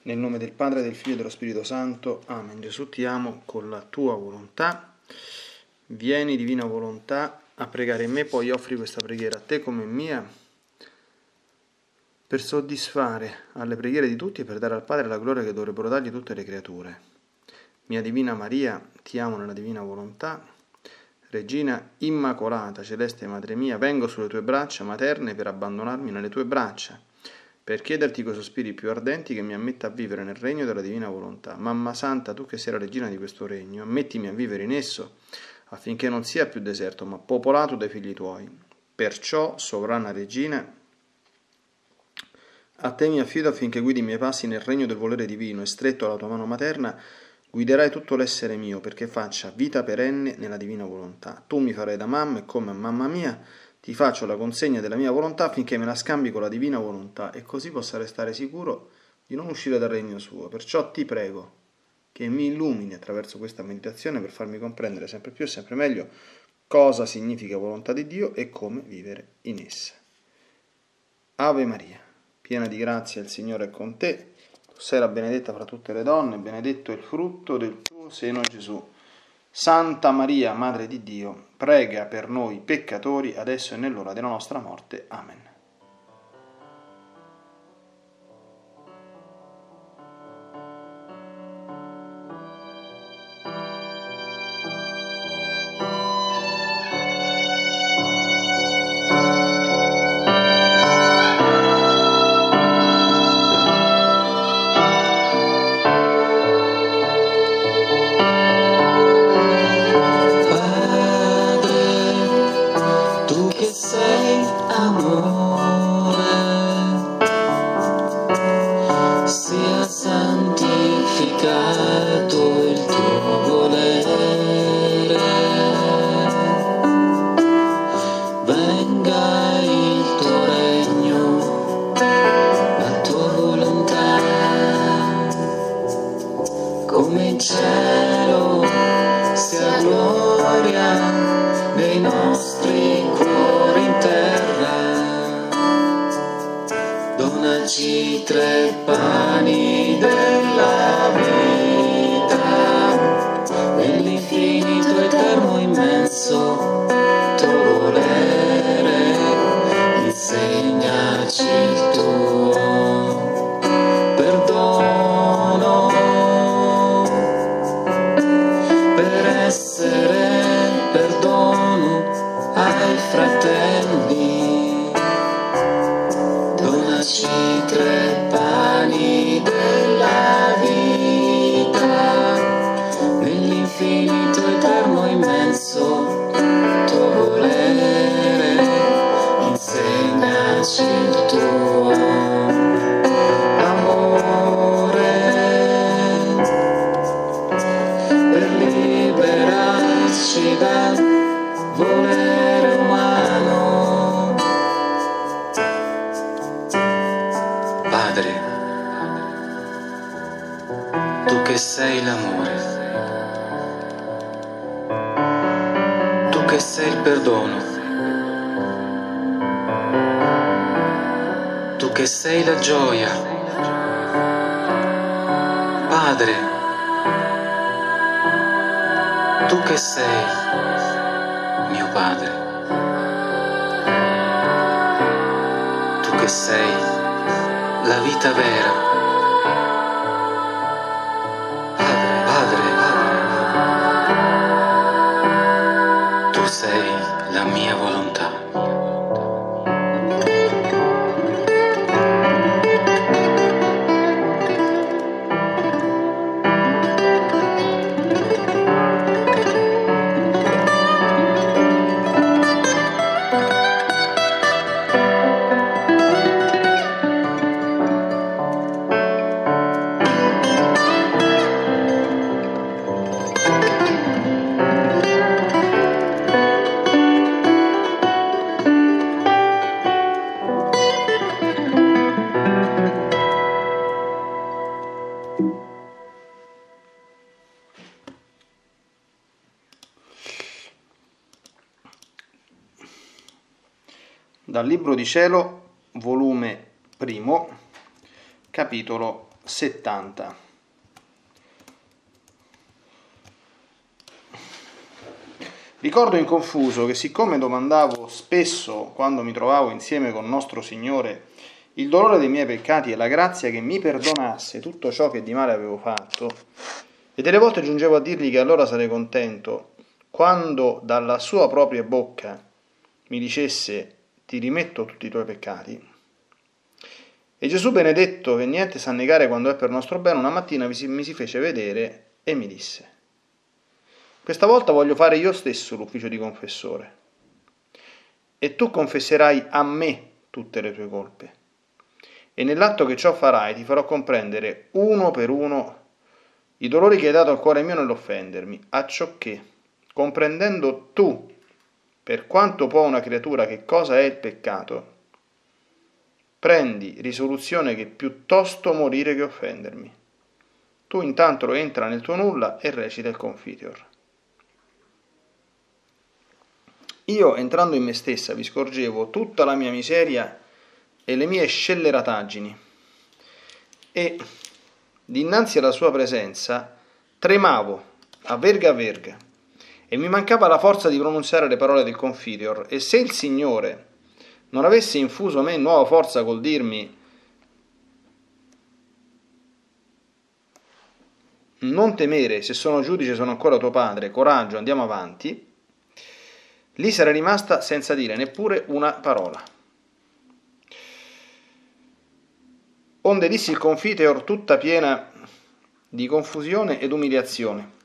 Nel nome del Padre, del Figlio e dello Spirito Santo. Amen. Gesù, ti amo con la tua volontà. Vieni, divina volontà, a pregare in me, poi offri questa preghiera a te come mia, per soddisfare alle preghiere di tutti e per dare al Padre la gloria che dovrebbero dargli tutte le creature. Mia Divina Maria, ti amo nella divina volontà. Regina Immacolata, Celeste Madre mia, vengo sulle tue braccia materne per abbandonarmi nelle tue braccia, per chiederti coi sospiri più ardenti che mi ammetta a vivere nel regno della divina volontà. Mamma Santa, tu che sei la regina di questo regno, ammettimi a vivere in esso, affinché non sia più deserto, ma popolato dai figli tuoi. Perciò, sovrana regina, a te mi affido affinché guidi i miei passi nel regno del volere divino e, stretto alla tua mano materna, guiderai tutto l'essere mio, perché faccia vita perenne nella divina volontà. Tu mi farai da mamma e, come mamma mia, ti faccio la consegna della mia volontà affinché me la scambi con la divina volontà e così possa restare sicuro di non uscire dal regno suo. Perciò ti prego che mi illumini attraverso questa meditazione per farmi comprendere sempre più e sempre meglio cosa significa volontà di Dio e come vivere in essa. Ave Maria, piena di grazia, il Signore è con te. Tu sei la benedetta fra tutte le donne, benedetto è il frutto del tuo seno, Gesù. Santa Maria, Madre di Dio, prega per noi peccatori, adesso e nell'ora della nostra morte. Amen. Dal Libro di Cielo, volume 1, capitolo 70. Ricordo inconfuso che, siccome domandavo spesso, quando mi trovavo insieme con nostro Signore, il dolore dei miei peccati e la grazia che mi perdonasse tutto ciò che di male avevo fatto, e delle volte giungevo a dirgli che allora sarei contento quando dalla sua propria bocca mi dicesse: ti rimetto tutti i tuoi peccati. E Gesù benedetto, che niente sa negare quando è per nostro bene, una mattina mi si fece vedere e mi disse: questa volta voglio fare io stesso l'ufficio di confessore, e tu confesserai a me tutte le tue colpe, e nell'atto che ciò farai ti farò comprendere uno per uno i dolori che hai dato al cuore mio nell'offendermi, acciò che, comprendendo tu per quanto può una creatura che cosa è il peccato, prendi risoluzione che piuttosto morire che offendermi. Tu intanto entra nel tuo nulla e recita il Confiteor. Io, entrando in me stessa, vi scorgevo tutta la mia miseria e le mie scellerataggini, e dinanzi alla sua presenza tremavo a verga, e mi mancava la forza di pronunciare le parole del Confiteor. E se il Signore non avesse infuso me nuova forza col dirmi: non temere, se sono giudice sono ancora tuo padre, coraggio, andiamo avanti, lì sarei rimasta senza dire neppure una parola. Onde dissi il Confiteor, tutta piena di confusione ed umiliazione.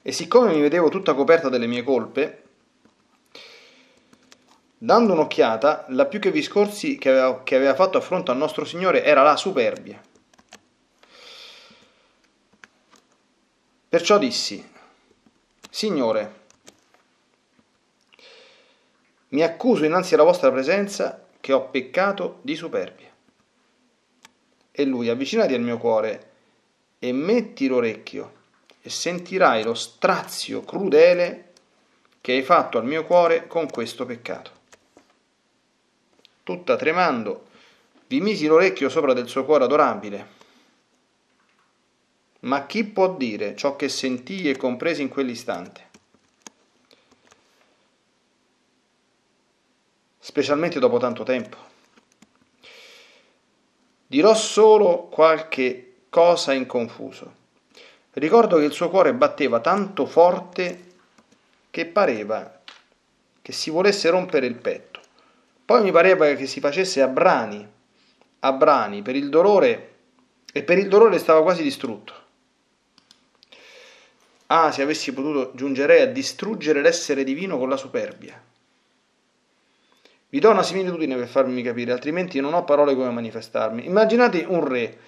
E siccome mi vedevo tutta coperta delle mie colpe, dando un'occhiata, la più che vi scorsi che aveva fatto affronto al nostro Signore era la superbia. Perciò dissi: Signore, mi accuso innanzi alla vostra presenza che ho peccato di superbia. E lui: avvicinati al mio cuore e metti l'orecchio, e sentirai lo strazio crudele che hai fatto al mio cuore con questo peccato. Tutta tremando, vi misi l'orecchio sopra del suo cuore adorabile. Ma chi può dire ciò che sentii e compresi in quell'istante? Specialmente dopo tanto tempo. Dirò solo qualche cosa in confuso. Ricordo che il suo cuore batteva tanto forte che pareva che si volesse rompere il petto. Poi mi pareva che si facesse a brani per il dolore, e per il dolore stava quasi distrutto. Ah, se avessi potuto, giungerei a distruggere l'essere divino con la superbia. Vi do una similitudine per farmi capire, altrimenti non ho parole come manifestarmi. Immaginate un re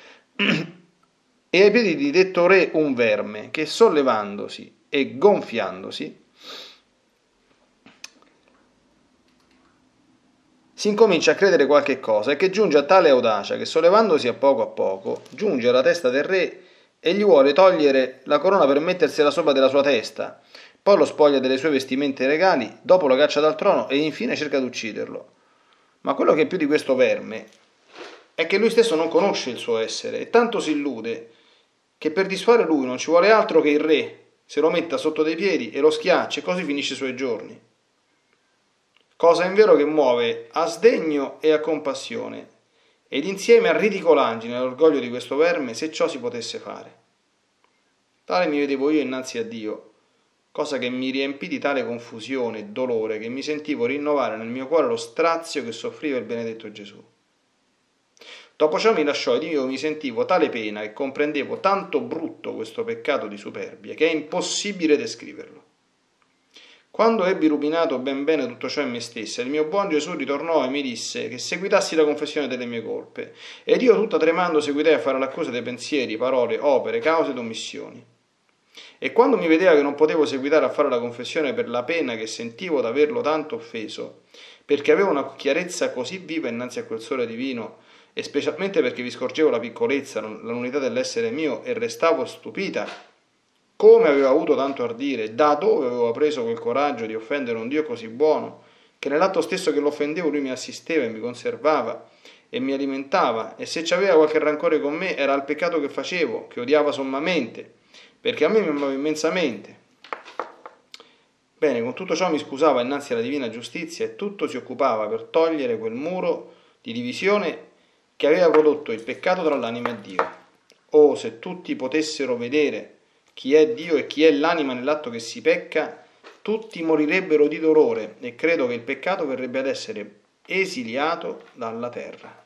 e ai piedi di detto re un verme che, sollevandosi e gonfiandosi, si incomincia a credere qualche cosa, e che giunge a tale audacia che, sollevandosi a poco, giunge alla testa del re e gli vuole togliere la corona per mettersela sopra della sua testa. Poi lo spoglia delle sue vestimenta regali, dopo lo caccia dal trono e infine cerca di ucciderlo. Ma quello che è più di questo verme è che lui stesso non conosce il suo essere, e tanto si illude che per dissuare lui non ci vuole altro che il re se lo metta sotto dei piedi e lo schiaccia, e così finisce i suoi giorni. Cosa invero che muove a sdegno e a compassione, ed insieme a ridicolaggine e all'orgoglio di questo verme, se ciò si potesse fare. Tale mi vedevo io innanzi a Dio, cosa che mi riempì di tale confusione e dolore che mi sentivo rinnovare nel mio cuore lo strazio che soffriva il benedetto Gesù. Dopo ciò mi lasciò, ed io mi sentivo tale pena e comprendevo tanto brutto questo peccato di superbia che è impossibile descriverlo. Quando ebbi ruminato ben bene tutto ciò in me stessa, il mio buon Gesù ritornò e mi disse che seguitassi la confessione delle mie colpe, ed io tutta tremando seguitai a fare l'accusa dei pensieri, parole, opere, cause ed omissioni. E quando mi vedeva che non potevo seguitare a fare la confessione per la pena che sentivo d'averlo tanto offeso, perché avevo una chiarezza così viva innanzi a quel sole divino, e specialmente perché vi scorgevo la piccolezza, l'unità dell'essere mio, e restavo stupita come aveva avuto tanto ardire, da dove avevo preso quel coraggio di offendere un Dio così buono, che nell'atto stesso che lo offendevo lui mi assisteva e mi conservava, e mi alimentava, e se c'aveva qualche rancore con me era il peccato che facevo, che odiava sommamente, perché a me mi amava immensamente. Bene, con tutto ciò mi scusava innanzi alla divina giustizia, e tutto si occupava per togliere quel muro di divisione che aveva prodotto il peccato tra l'anima e Dio. Oh, se tutti potessero vedere chi è Dio e chi è l'anima nell'atto che si pecca, tutti morirebbero di dolore, e credo che il peccato verrebbe ad essere esiliato dalla terra.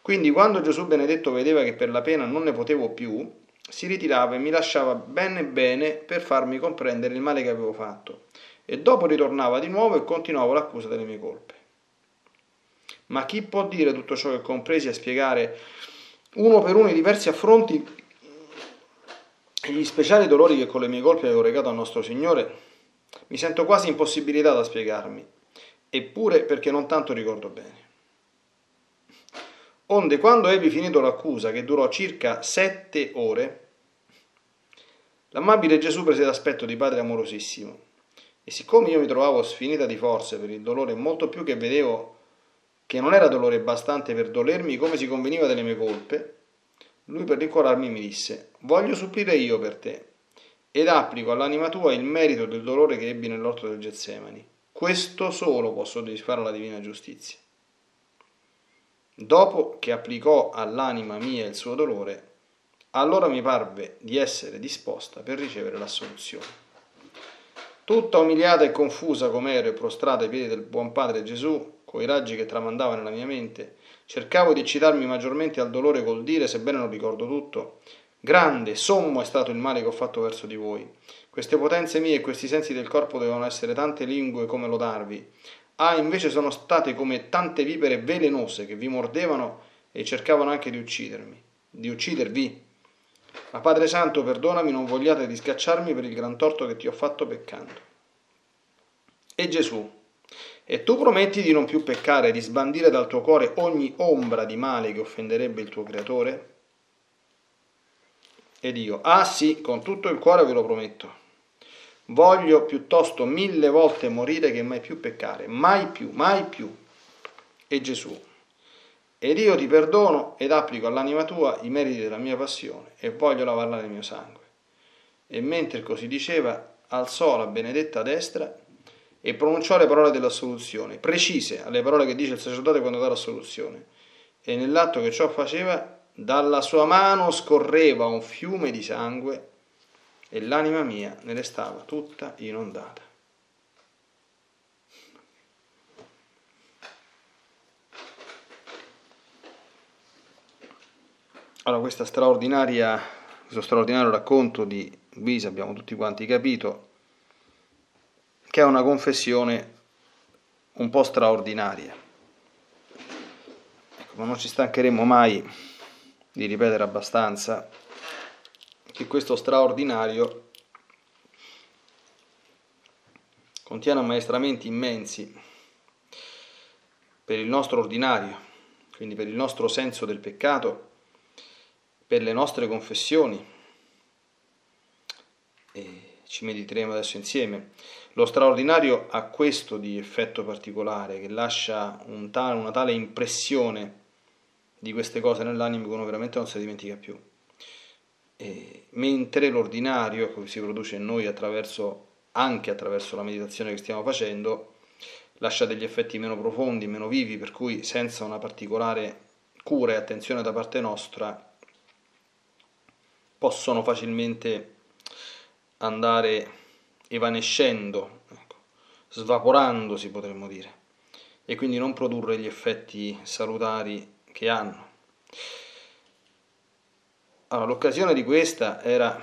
Quindi quando Gesù benedetto vedeva che per la pena non ne potevo più, si ritirava e mi lasciava bene bene per farmi comprendere il male che avevo fatto, e dopo ritornava di nuovo e continuava l'accusa delle mie colpe. Ma chi può dire tutto ciò che compresi e spiegare uno per uno i diversi affronti e gli speciali dolori che con le mie colpe avevo regato al nostro Signore? Mi sento quasi impossibilitata a spiegarmi, eppure perché non tanto ricordo bene. Onde, quando ebbi finito l'accusa, che durò circa 7 ore, l'amabile Gesù prese l'aspetto di padre amorosissimo, e siccome io mi trovavo sfinita di forze per il dolore, molto più che vedevo che non era dolore bastante per dolermi come si conveniva delle mie colpe, lui per rincuorarmi mi disse: voglio supplire io per te, ed applico all'anima tua il merito del dolore che ebbi nell'orto del Getsemani. Questo solo può soddisfare la divina giustizia. Dopo che applicò all'anima mia il suo dolore, allora mi parve di essere disposta per ricevere l'assoluzione. Tutta umiliata e confusa com'ero, e prostrata ai piedi del buon padre Gesù, coi raggi che tramandava nella mia mente, cercavo di eccitarmi maggiormente al dolore col dire, sebbene non ricordo tutto: grande, sommo è stato il male che ho fatto verso di voi. Queste potenze mie e questi sensi del corpo dovevano essere tante lingue come lodarvi. Ah, invece sono state come tante vipere velenose che vi mordevano e cercavano anche di uccidervi. Ma Padre Santo, perdonami, non vogliate riscacciarmi per il gran torto che ti ho fatto peccando. E Gesù: e tu prometti di non più peccare, di sbandire dal tuo cuore ogni ombra di male che offenderebbe il tuo Creatore? Ed io: ah sì, con tutto il cuore ve lo prometto. Voglio piuttosto 1000 volte morire che mai più peccare, mai più, mai più. E Gesù: ed io ti perdono ed applico all'anima tua i meriti della mia passione, e voglio lavarla nel mio sangue. E mentre così diceva, alzò la benedetta destra e pronunciò le parole dell'assoluzione, precise alle parole che dice il sacerdote quando dà l'assoluzione. E nell'atto che ciò faceva, dalla sua mano scorreva un fiume di sangue, e l'anima mia ne restava tutta inondata. Allora, questo straordinario racconto di Luisa, abbiamo tutti quanti capito che è una confessione un po' straordinaria. Ecco, ma non ci stancheremo mai di ripetere abbastanza che questo straordinario contiene ammaestramenti immensi per il nostro ordinario, quindi per il nostro senso del peccato, per le nostre confessioni, e ci mediteremo adesso insieme. Lo straordinario ha questo di effetto particolare, che lascia una tale impressione di queste cose nell'animo che uno veramente non si dimentica più. Mentre l'ordinario, che si produce in noi anche attraverso la meditazione che stiamo facendo, lascia degli effetti meno profondi, meno vivi, per cui senza una particolare cura e attenzione da parte nostra possono facilmente andare evanescendo, ecco, svaporandosi potremmo dire, e quindi non produrre gli effetti salutari che hanno. Allora, l'occasione di questa era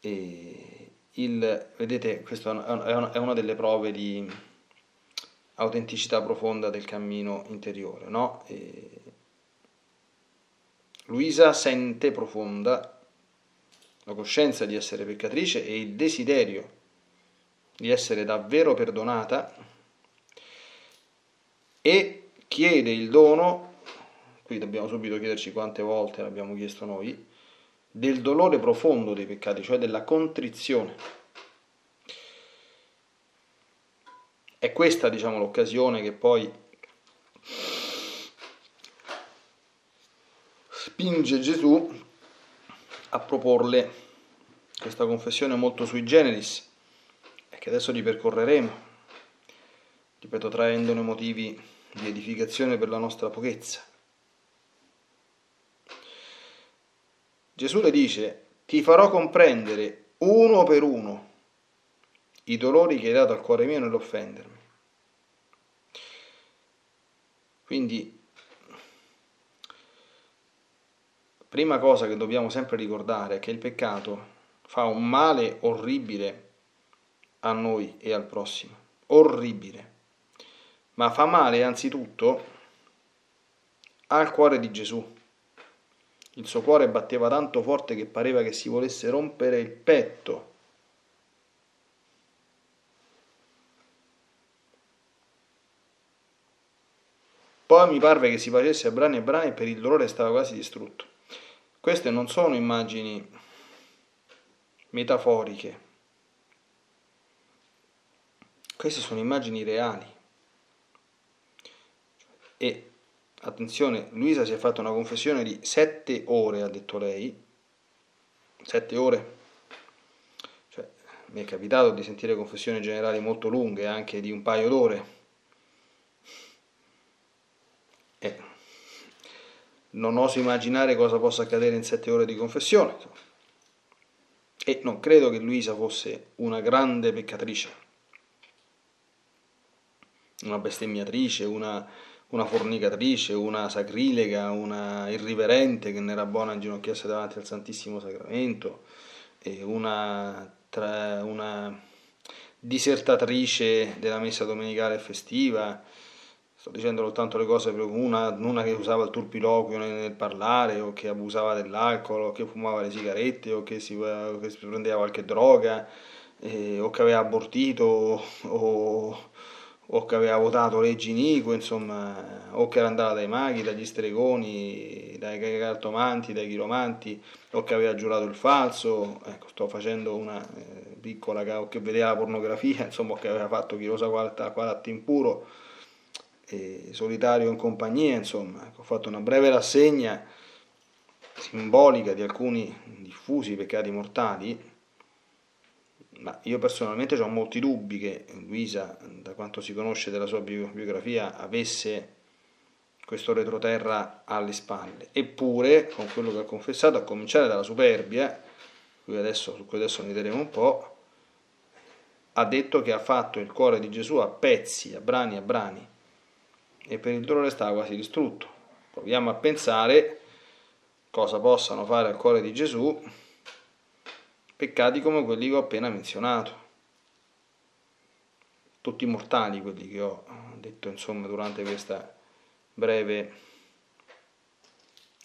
vedete, questa è una delle prove di autenticità profonda del cammino interiore, no? Luisa sente profonda la coscienza di essere peccatrice e il desiderio di essere davvero perdonata, e chiede il dono. Qui dobbiamo subito chiederci quante volte l'abbiamo chiesto noi, del dolore profondo dei peccati, cioè della contrizione. È questa, diciamo, l'occasione che poi spinge Gesù a proporle questa confessione molto sui generis, e che adesso ripercorreremo, ripeto, traendone motivi di edificazione per la nostra pochezza. Gesù le dice: ti farò comprendere uno per uno i dolori che hai dato al cuore mio nell'offendermi. Quindi, prima cosa che dobbiamo sempre ricordare è che il peccato fa un male orribile a noi e al prossimo, orribile, ma fa male anzitutto al cuore di Gesù. Il suo cuore batteva tanto forte che pareva che si volesse rompere il petto. Poi mi parve che si facesse a brani e brani, e per il dolore stava quasi distrutto. Queste non sono immagini metaforiche, queste sono immagini reali. E attenzione, Luisa si è fatta una confessione di 7 ore, ha detto lei, 7 ore. Cioè, mi è capitato di sentire confessioni generali molto lunghe, anche di un paio d'ore. Non oso immaginare cosa possa accadere in 7 ore di confessione, e non credo che Luisa fosse una grande peccatrice, una bestemmiatrice, una fornicatrice, una sacrilega, una irriverente che n'era buona a inginocchiarsi davanti al Santissimo Sacramento, e una disertatrice della messa domenicale e festiva. Sto dicendo soltanto le cose, una che usava il turpiloquio nel parlare, o che abusava dell'alcol, o che fumava le sigarette, o che si prendeva qualche droga, o che aveva abortito, o che aveva votato leggi inique, insomma, o che era andata dai maghi, dagli stregoni, dai cartomanti, dai chiromanti, o che aveva giurato il falso. Ecco, sto facendo una piccola, o che vedeva la pornografia, insomma, o che aveva fatto chissà quale atto impuro, solitario in compagnia. Insomma, ho fatto una breve rassegna simbolica di alcuni diffusi peccati mortali, ma io personalmente ho molti dubbi che Luisa, da quanto si conosce della sua biografia, avesse questo retroterra alle spalle. Eppure, con quello che ha confessato, a cominciare dalla superbia, su cui adesso ne vedremo un po', ha detto che ha fatto il cuore di Gesù a pezzi, a brani a brani, e per il dolore stava quasi distrutto. Proviamo a pensare cosa possano fare al cuore di Gesù peccati come quelli che ho appena menzionato, tutti mortali quelli che ho detto, insomma, durante questa breve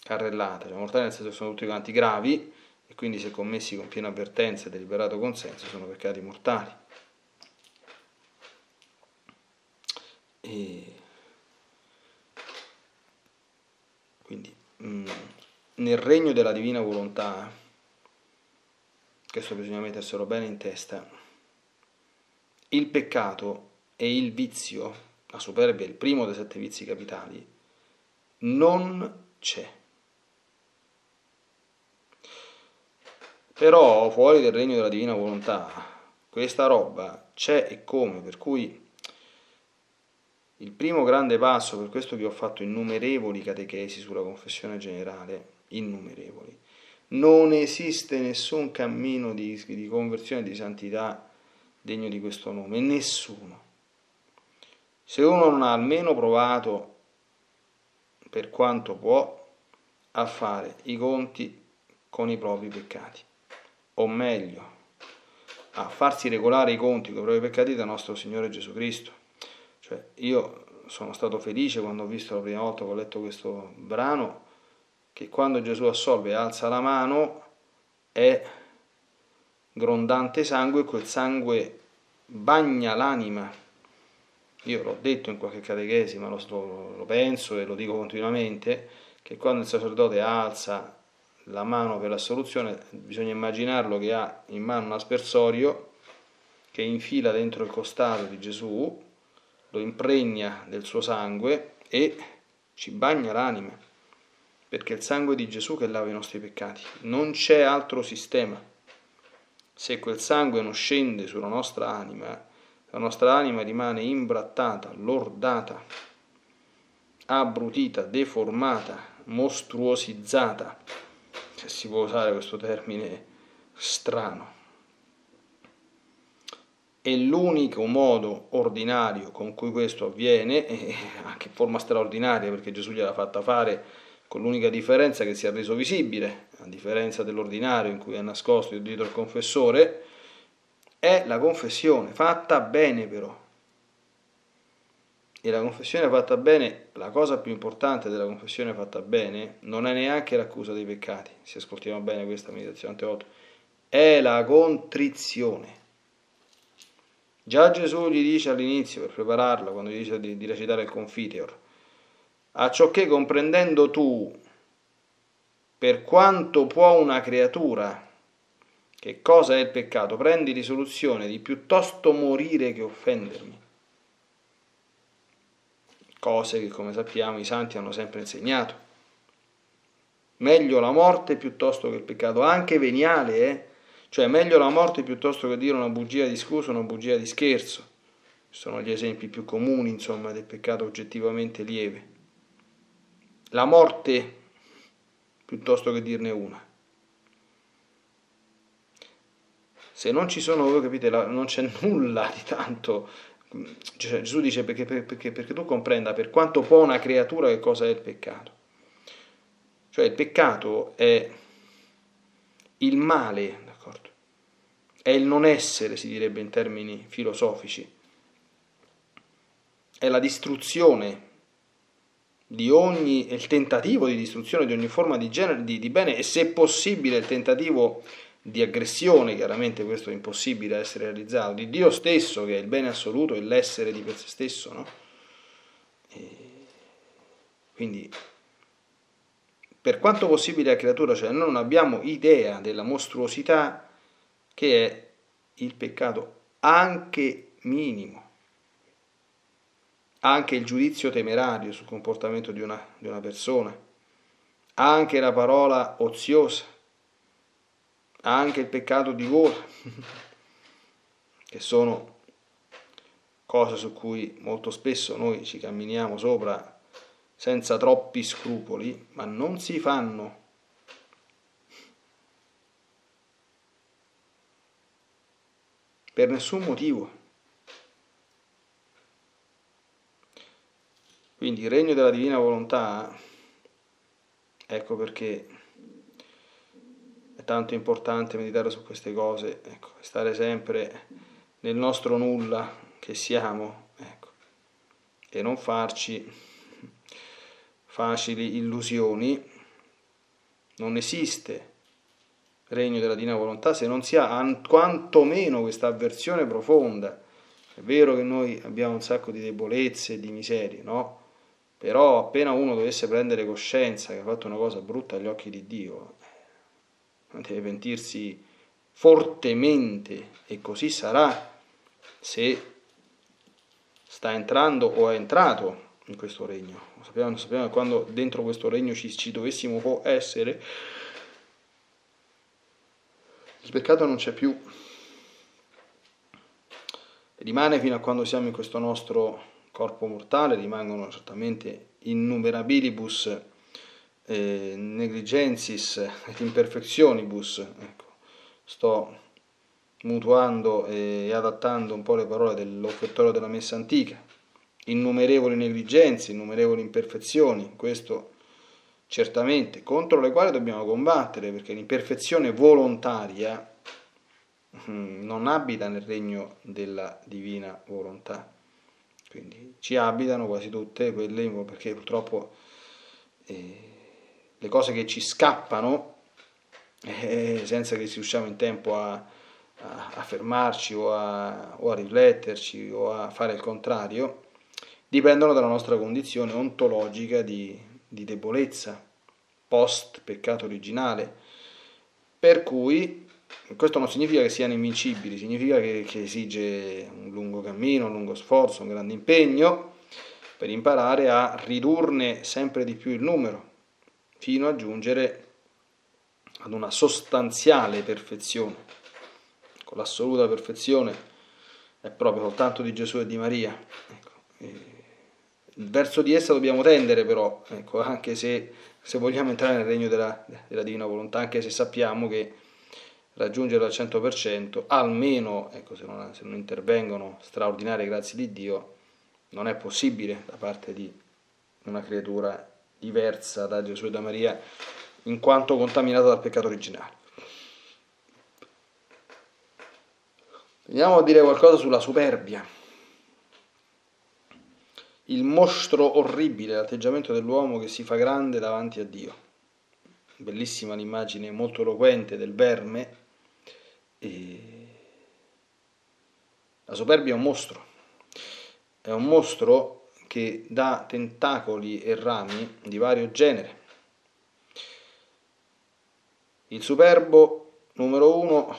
carrellata. Cioè, mortali nel senso che sono tutti quanti gravi, e quindi se commessi con piena avvertenza e deliberato consenso sono peccati mortali. E quindi nel regno della divina volontà, questo bisogna metterselo bene in testa, il peccato e il vizio, la superbia è il primo dei 7 vizi capitali, non c'è. Però fuori del regno della divina volontà questa roba c'è, e come, per cui il primo grande passo, per questo vi ho fatto innumerevoli catechesi sulla confessione generale, innumerevoli. Non esiste nessun cammino di conversione e di santità degno di questo nome, nessuno. Se uno non ha almeno provato, per quanto può, a fare i conti con i propri peccati, o meglio, a farsi regolare i conti con i propri peccati da nostro Signore Gesù Cristo. Cioè, io sono stato felice quando ho visto la prima volta che ho letto questo brano, che quando Gesù assolve e alza la mano è grondante sangue, e quel sangue bagna l'anima. Io l'ho detto in qualche catechesi, ma lo penso e lo dico continuamente, che quando il sacerdote alza la mano per l'assoluzione bisogna immaginarlo che ha in mano un aspersorio che infila dentro il costato di Gesù, lo impregna del suo sangue e ci bagna l'anima. perché è il sangue di Gesù che lava i nostri peccati. Non c'è altro sistema. Se quel sangue non scende sulla nostra anima, la nostra anima rimane imbrattata, lordata, abbrutita, deformata, mostruosizzata, se si può usare questo termine strano. E l'unico modo ordinario con cui questo avviene, anche in forma straordinaria, perché Gesù gliel'ha fatta fare con l'unica differenza che si è reso visibile, a differenza dell'ordinario in cui è nascosto dietro il confessore, è la confessione, fatta bene però. E la confessione fatta bene, la cosa più importante della confessione fatta bene, non è neanche l'accusa dei peccati, se ascoltiamo bene questa meditazione ante 8, è la contrizione. Già Gesù gli dice all'inizio, per prepararla, quando gli dice di recitare il Confiteor, a ciò che comprendendo tu, per quanto può una creatura, che cosa è il peccato, prendi risoluzione di piuttosto morire che offendermi. Cose che, come sappiamo, i santi hanno sempre insegnato. Meglio la morte piuttosto che il peccato, anche veniale, Cioè, meglio la morte piuttosto che dire una bugia di scusa, una bugia di scherzo. Sono gli esempi più comuni, insomma, del peccato oggettivamente lieve. La morte piuttosto che dirne una. Se non ci sono, voi capite, non c'è nulla di tanto. Cioè, Gesù dice perché tu comprenda per quanto può una creatura che cosa è il peccato. Cioè, il peccato è il male, è il non essere, si direbbe in termini filosofici, è la distruzione di ogni, il tentativo di distruzione di ogni forma di, genere, di bene, e se possibile il tentativo di aggressione, chiaramente questo è impossibile da essere realizzato, di Dio stesso che è il bene assoluto e l'essere di per sé stesso, no? E quindi, per quanto possibile la creatura, cioè noi non abbiamo idea della mostruosità che è il peccato, anche minimo, anche il giudizio temerario sul comportamento di una persona, anche la parola oziosa, anche il peccato di gola, che sono cose su cui molto spesso noi ci camminiamo sopra senza troppi scrupoli, ma non si fanno. Per nessun motivo. Quindi il regno della divina volontà, ecco perché è tanto importante meditare su queste cose, ecco, stare sempre nel nostro nulla che siamo, ecco, e non farci facili illusioni. Non esiste regno della divina volontà se non si ha quantomeno questa avversione profonda. È vero che noi abbiamo un sacco di debolezze e di miserie, no? Però appena uno dovesse prendere coscienza che ha fatto una cosa brutta agli occhi di Dio, deve pentirsi fortemente, e così sarà se sta entrando o è entrato in questo regno. Sappiamo che quando dentro questo regno ci dovessimo essere, il peccato non c'è più, rimane fino a quando siamo in questo nostro corpo mortale, rimangono certamente innumerabilibus negligensis et imperfectionibus, ecco, sto mutuando e adattando un po' le parole dell'offertorio della Messa Antica, innumerevoli negligenze, innumerevoli imperfezioni, questo certamente, contro le quali dobbiamo combattere, perché l'imperfezione volontaria non abita nel regno della divina volontà, quindi ci abitano quasi tutte quelle, perché purtroppo le cose che ci scappano senza che riusciamo in tempo a fermarci o a rifletterci o a fare il contrario, dipendono dalla nostra condizione ontologica di debolezza, post peccato originale, per cui questo non significa che siano invincibili, significa che esige un lungo cammino, un lungo sforzo, un grande impegno per imparare a ridurne sempre di più il numero, fino a giungere ad una sostanziale perfezione. Ecco, l'assoluta perfezione è proprio soltanto di Gesù e di Maria. Ecco, verso di essa dobbiamo tendere però, ecco, anche se vogliamo entrare nel regno della Divina Volontà, anche se sappiamo che raggiungerlo al 100%, almeno, ecco, se non intervengono straordinarie grazie di Dio, non è possibile da parte di una creatura diversa da Gesù e da Maria, in quanto contaminata dal peccato originale. Veniamo a dire qualcosa sulla superbia. Il mostro orribile, l'atteggiamento dell'uomo che si fa grande davanti a Dio. Bellissima l'immagine molto eloquente del verme. La superbia è un mostro. È un mostro che dà tentacoli e rami di vario genere. Il superbo, numero 1,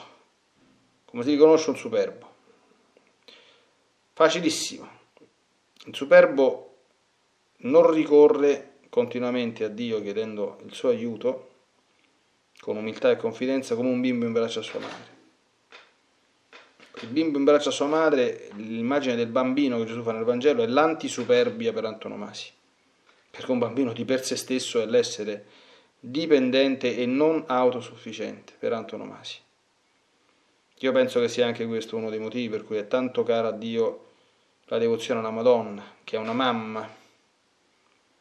come si riconosce un superbo? Facilissimo. Il superbo non ricorre continuamente a Dio chiedendo il suo aiuto, con umiltà e confidenza, come un bimbo in braccio a sua madre. Il bimbo in braccio a sua madre, l'immagine del bambino che Gesù fa nel Vangelo, è l'antisuperbia per antonomasia, perché un bambino di per sé stesso è l'essere dipendente e non autosufficiente per antonomasia. Io penso che sia anche questo uno dei motivi per cui è tanto cara a Dio la devozione alla Madonna, che è una mamma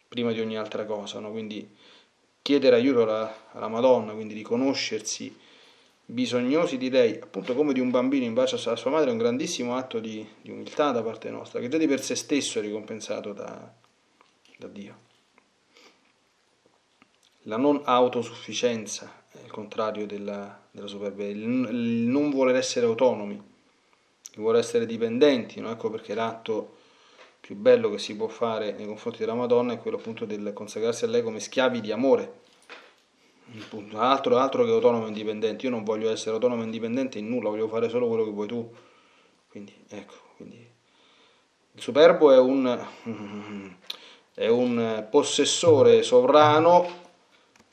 prima di ogni altra cosa, no? Quindi chiedere aiuto alla Madonna, quindi riconoscersi bisognosi di lei, appunto come di un bambino in bacio a sua madre, è un grandissimo atto di umiltà da parte nostra, che già di per sé stesso è ricompensato da Dio. La non autosufficienza è il contrario della superbia, il non voler essere autonomi, il voler essere dipendenti, no? Ecco perché l'atto più bello che si può fare nei confronti della Madonna è quello appunto del consacrarsi a lei come schiavi di amore, appunto, altro che autonomo e indipendente. Io non voglio essere autonomo e indipendente in nulla, voglio fare solo quello che vuoi tu. Quindi ecco, il superbo è un possessore sovrano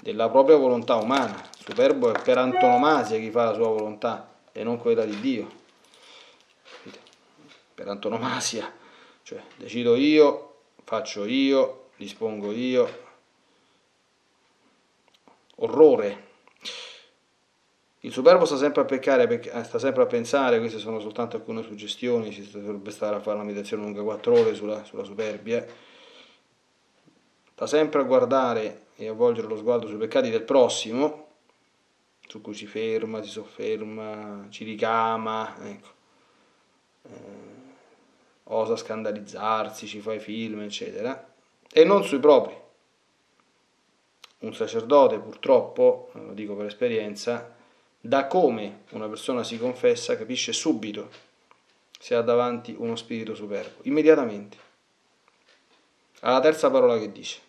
della propria volontà umana. Il superbo è per antonomasia chi fa la sua volontà e non quella di Dio. Per antonomasia, cioè decido io, faccio io, dispongo io. Orrore. Il superbo sta sempre a peccare, sta sempre a pensare. Queste sono soltanto alcune suggestioni, si dovrebbe stare a fare una meditazione lunga 4 ore sulla superbia. Sta sempre a guardare e a volgere lo sguardo sui peccati del prossimo, su cui ci ferma, si sofferma, ci ricama, ecco. Osa scandalizzarsi, ci fa i film, eccetera, e non sui propri. Un sacerdote, purtroppo, lo dico per esperienza, da come una persona si confessa capisce subito se ha davanti uno spirito superbo, immediatamente, alla terza parola che dice.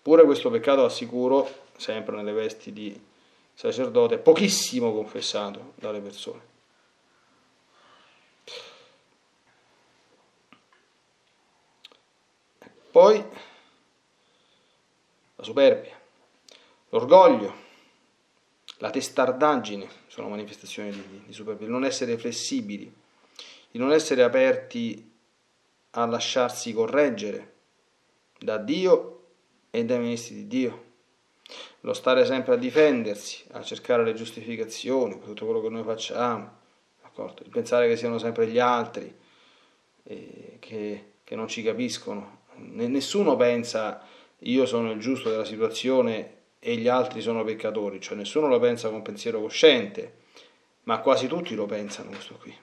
Pure questo peccato, assicuro, sempre nelle vesti di sacerdote, pochissimo confessato dalle persone. Poi la superbia, l'orgoglio, la testardaggine sono manifestazioni di superbia, il non essere flessibili, il non essere aperti a lasciarsi correggere da Dio e dai ministri di Dio, lo stare sempre a difendersi, a cercare le giustificazioni per tutto quello che noi facciamo, d'accordo? Il pensare che siano sempre gli altri che non ci capiscono. Nessuno pensa io sono il giusto della situazione e gli altri sono peccatori, cioè nessuno lo pensa con pensiero cosciente, ma quasi tutti lo pensano questo qui,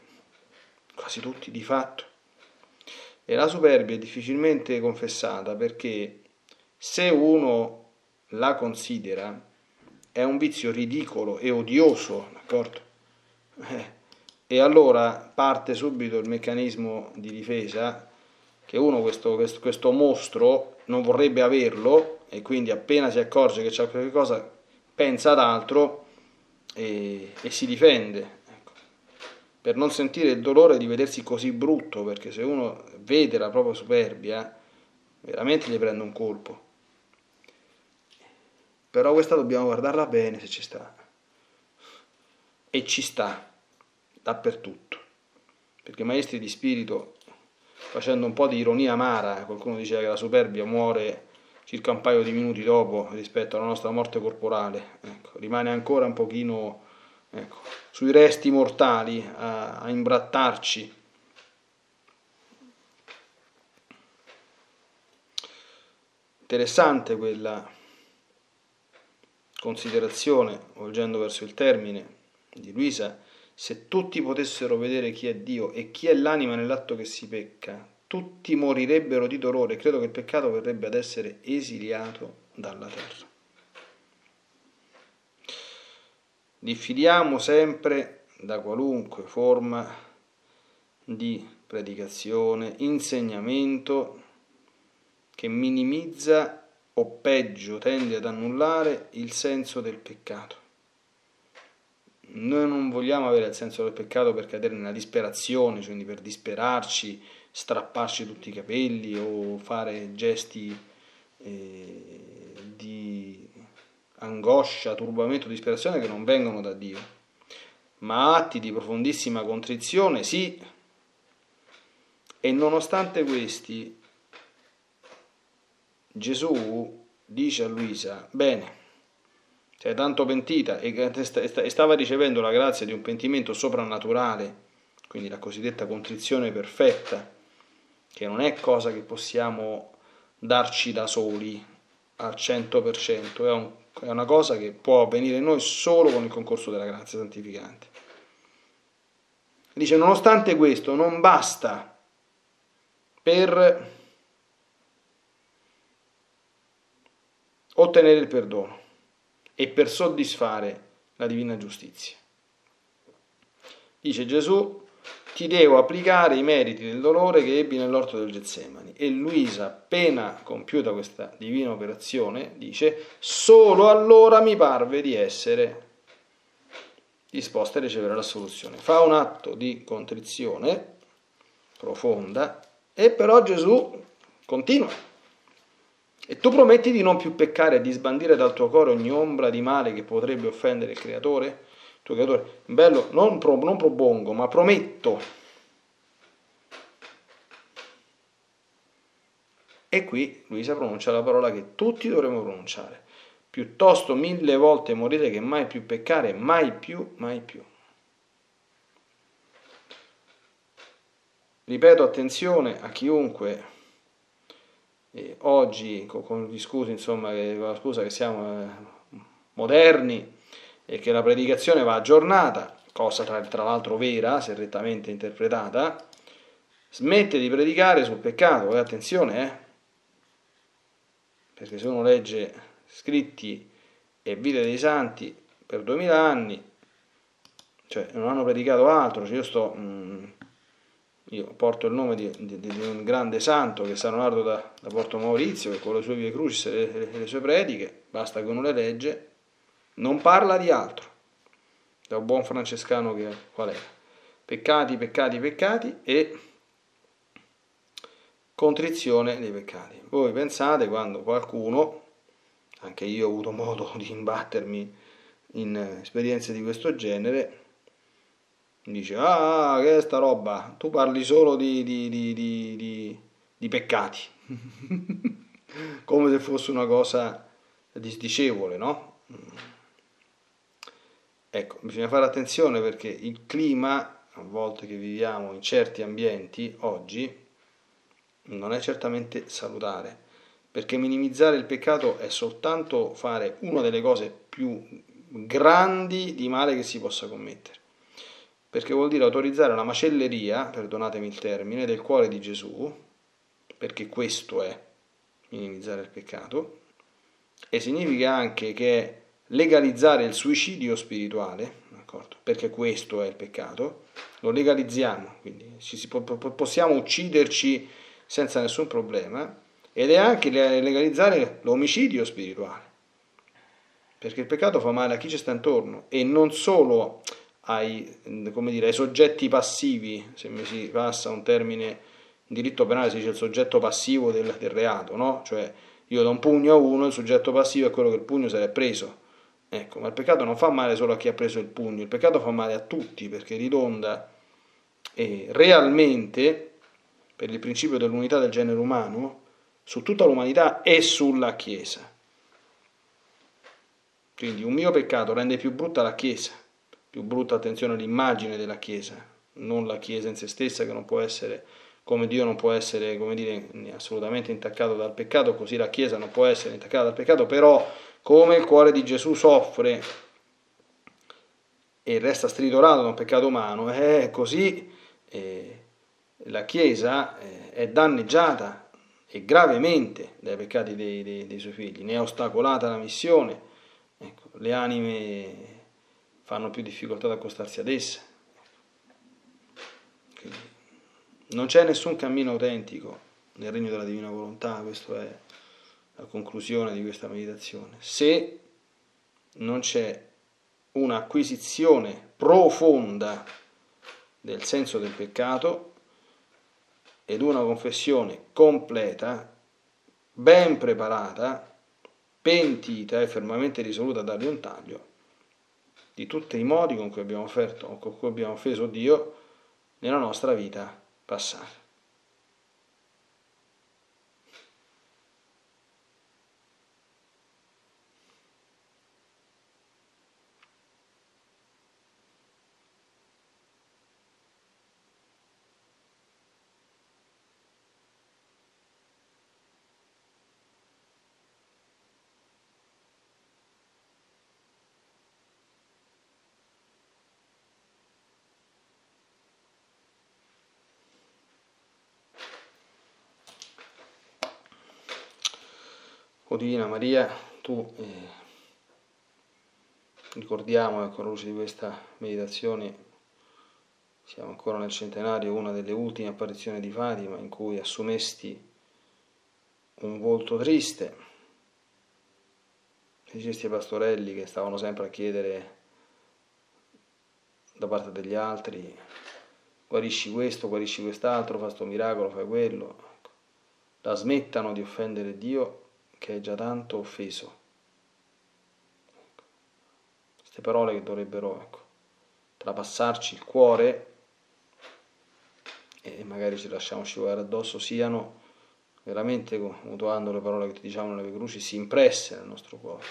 quasi tutti di fatto. E la superbia è difficilmente confessata perché se uno la considera è un vizio ridicolo e odioso, d'accordo? E allora parte subito il meccanismo di difesa che uno questo mostro non vorrebbe averlo e quindi appena si accorge che c'è qualcosa pensa ad altro e si difende, per non sentire il dolore di vedersi così brutto, perché se uno vede la propria superbia veramente gli prendo un colpo. Però questa dobbiamo guardarla bene se ci sta. E ci sta dappertutto. Perché maestri di spirito, facendo un po' di ironia amara, qualcuno diceva che la superbia muore circa un paio di minuti dopo rispetto alla nostra morte corporale, ecco, rimane ancora un pochino, ecco, sui resti mortali a imbrattarci. Interessante quella considerazione, volgendo verso il termine, di Luisa: se tutti potessero vedere chi è Dio e chi è l'anima nell'atto che si pecca, tutti morirebbero di dolore, credo che il peccato verrebbe ad essere esiliato dalla terra. Diffidiamo sempre da qualunque forma di predicazione, insegnamento che minimizza o peggio tende ad annullare il senso del peccato. Noi non vogliamo avere il senso del peccato per cadere nella disperazione, quindi per disperarci, strapparci tutti i capelli o fare gesti di angoscia, turbamento, disperazione che non vengono da Dio, ma atti di profondissima contrizione sì, e nonostante questi Gesù dice a Luisa: bene, sei tanto pentita, e stava ricevendo la grazia di un pentimento soprannaturale, quindi la cosiddetta contrizione perfetta, che non è cosa che possiamo darci da soli al 100%, è una cosa che può avvenire in noi solo con il concorso della grazia santificante. Dice: nonostante questo non basta per ottenere il perdono e per soddisfare la divina giustizia. Dice Gesù: ti devo applicare i meriti del dolore che ebbi nell'orto del Getsemani. E Luisa, appena compiuta questa divina operazione, dice: solo allora mi parve di essere disposta a ricevere l'assoluzione. Fa un atto di contrizione profonda, e però Gesù continua: e tu prometti di non più peccare e di sbandire dal tuo cuore ogni ombra di male che potrebbe offendere il Creatore? Tuo Creatore, bello, non propongo, ma prometto. E qui Luisa pronuncia la parola che tutti dovremmo pronunciare: piuttosto 1000 volte morire che mai più peccare, mai più, mai più. Ripeto, attenzione a chiunque oggi con gli scusi, insomma, la scusa che siamo moderni e che la predicazione va aggiornata, cosa tra l'altro vera, se rettamente interpretata, smette di predicare sul peccato, attenzione, perché se uno legge scritti e vite dei santi per 2000 anni, cioè non hanno predicato altro, cioè io porto il nome di un grande santo che è San Leonardo da Porto Maurizio, che con le sue vie crucis e le sue prediche, basta che uno le legge, non parla di altro, da un buon francescano che qual era: peccati, peccati, peccati e contrizione dei peccati. Voi pensate quando qualcuno, anche io ho avuto modo di imbattermi in esperienze di questo genere, dice: ah, che è sta roba, tu parli solo di peccati, come se fosse una cosa disdicevole, no? Ecco, bisogna fare attenzione, perché il clima, a volte, che viviamo in certi ambienti oggi non è certamente salutare, perché minimizzare il peccato è soltanto fare una delle cose più grandi di male che si possa commettere, perché vuol dire autorizzare la macelleria, perdonatemi il termine, del cuore di Gesù, perché questo è minimizzare il peccato, e significa anche che legalizzare il suicidio spirituale, d'accordo? Perché questo è il peccato, lo legalizziamo, quindi possiamo ucciderci senza nessun problema, ed è anche legalizzare l'omicidio spirituale, perché il peccato fa male a chi ci sta intorno, e non solo ai, come dire, ai soggetti passivi, se mi si passa un termine diritto penale si dice il soggetto passivo del reato, no? Cioè io do un pugno a uno, il soggetto passivo è quello che il pugno se l'è preso. Ecco, ma il peccato non fa male solo a chi ha preso il pugno, il peccato fa male a tutti, perché ridonda realmente, per il principio dell'unità del genere umano, su tutta l'umanità e sulla Chiesa. Quindi un mio peccato rende più brutta la Chiesa, più brutta, attenzione, l'immagine della Chiesa, non la Chiesa in se stessa, che non può essere, come Dio non può essere, come dire, assolutamente intaccato dal peccato, così la Chiesa non può essere intaccata dal peccato, però come il cuore di Gesù soffre e resta stritolato da un peccato umano, così la Chiesa è danneggiata e gravemente dai peccati dei suoi figli, ne è ostacolata la missione. Ecco, le anime fanno più difficoltà ad accostarsi ad essa. Quindi, non c'è nessun cammino autentico nel regno della divina volontà, questa è la conclusione di questa meditazione, se non c'è un'acquisizione profonda del senso del peccato ed una confessione completa, ben preparata, pentita e fermamente risoluta a dargli un taglio di tutti i modi con cui abbiamo offerto o con cui abbiamo offeso Dio nella nostra vita passata. O Divina Maria, tu ricordiamo che con la luce di questa meditazione siamo ancora nel centenario, una delle ultime apparizioni di Fatima in cui assumesti un volto triste, e dicesti ai pastorelli che stavano sempre a chiedere da parte degli altri guarisci questo, guarisci quest'altro, fai sto miracolo, fai quello, ecco, la smettano di offendere Dio che è già tanto offeso. Ecco, queste parole che dovrebbero, ecco, trapassarci il cuore e magari ci lasciamo scivolare addosso, siano veramente, mutuando le parole che ti diciamo nelle cruci, si impresse nel nostro cuore.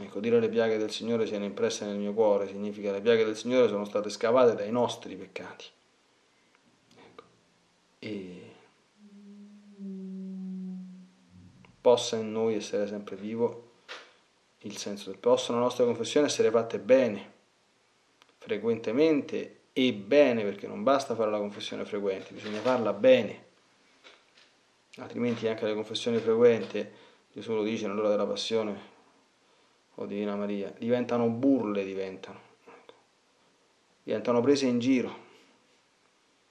Ecco, dire le piaghe del Signore siano impresse nel mio cuore significa che le piaghe del Signore sono state scavate dai nostri peccati. Ecco. E possa in noi essere sempre vivo il senso del possa la nostra confessione essere fatte bene, frequentemente e bene, perché non basta fare la confessione frequente, bisogna farla bene, altrimenti anche la confessione frequente, Gesù lo dice nell'ora della passione, o Divina Maria, diventano burle, diventano prese in giro,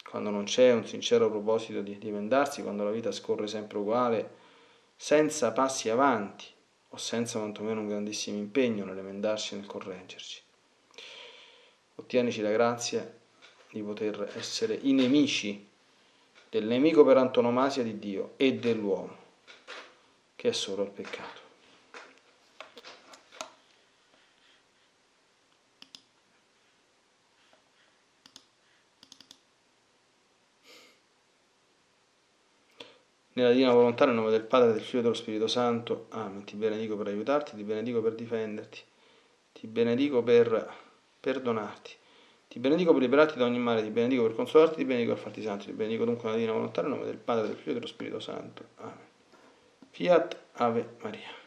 quando non c'è un sincero proposito di emendarsi, quando la vita scorre sempre uguale, senza passi avanti o senza quantomeno un grandissimo impegno nell'emendarci e nel correggerci. Ottienici la grazia di poter essere i nemici del nemico per antonomasia di Dio e dell'uomo, che è solo il peccato. Nella divina volontà, nel nome del Padre, del Figlio e dello Spirito Santo. Amen. Ti benedico per aiutarti, ti benedico per difenderti, ti benedico per perdonarti, ti benedico per liberarti da ogni male, ti benedico per consolarti, ti benedico per farti santo, ti benedico dunque nella divina volontà, nel nome del Padre, del Figlio e dello Spirito Santo. Amen. Fiat Ave Maria.